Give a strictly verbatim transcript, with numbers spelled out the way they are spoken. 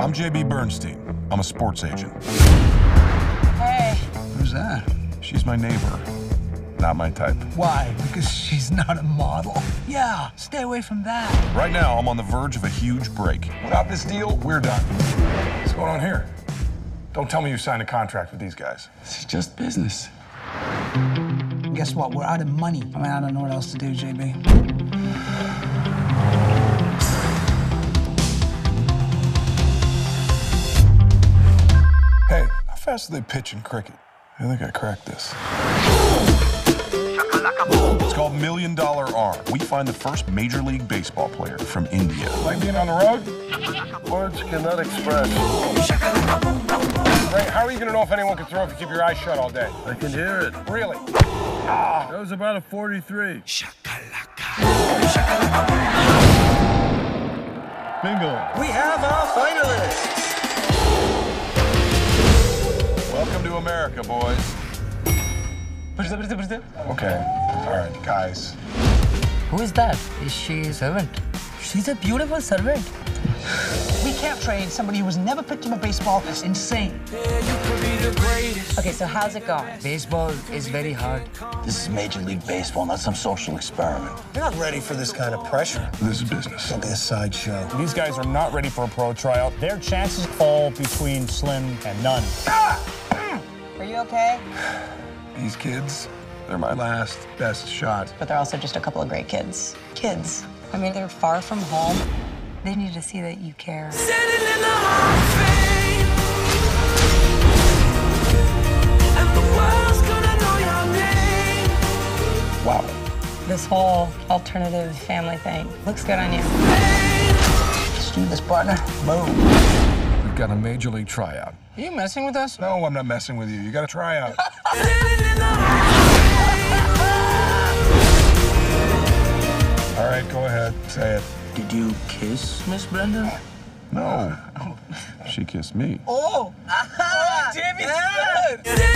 I'm J B Bernstein. I'm a sports agent. Hey. Who's that? She's my neighbor. Not my type. Why? Because she's not a model? Yeah, stay away from that. Right now, I'm on the verge of a huge break. Without this deal, we're done. What's going on here? Don't tell me you signed a contract with these guys. It's just business. Guess what? We're out of money. I mean, I don't know what else to do, J B. Hey, how fast do they pitch in cricket? I think I cracked this. It's called Million Dollar Arm. We find the first Major League Baseball player from India. Like being on the road? Words cannot express. Ray, how are you gonna know if anyone can throw if you keep your eyes shut all day? I can hear it. Really? Ah. That was about a forty-three. Bingo. We have our finalists. Welcome to America, boys. Okay, all right, guys. Who is that? Is she a servant? She's a beautiful servant. We can't trade somebody who was never picked up a baseball. It's insane. Okay, so how's it going? Baseball is very hard. This is Major League Baseball, not some social experiment. You're not ready for this kind of pressure. This is business. Don't be a sideshow. These guys are not ready for a pro tryout. Their chances fall between slim and none. Ah! Are you okay? These kids, they're my last, best shot. But they're also just a couple of great kids. Kids. I mean, they're far from home. They need to see that you care. Wow. This whole alternative family thing looks good on you. Let's do this, partner. Boom. We've got a Major League tryout. Are you messing with us? No, I'm not messing with you. You got a tryout. All right, go ahead, say it. Did you kiss Miss Brenda? No, she kissed me. Oh, aha! Oh, Jimmy's good.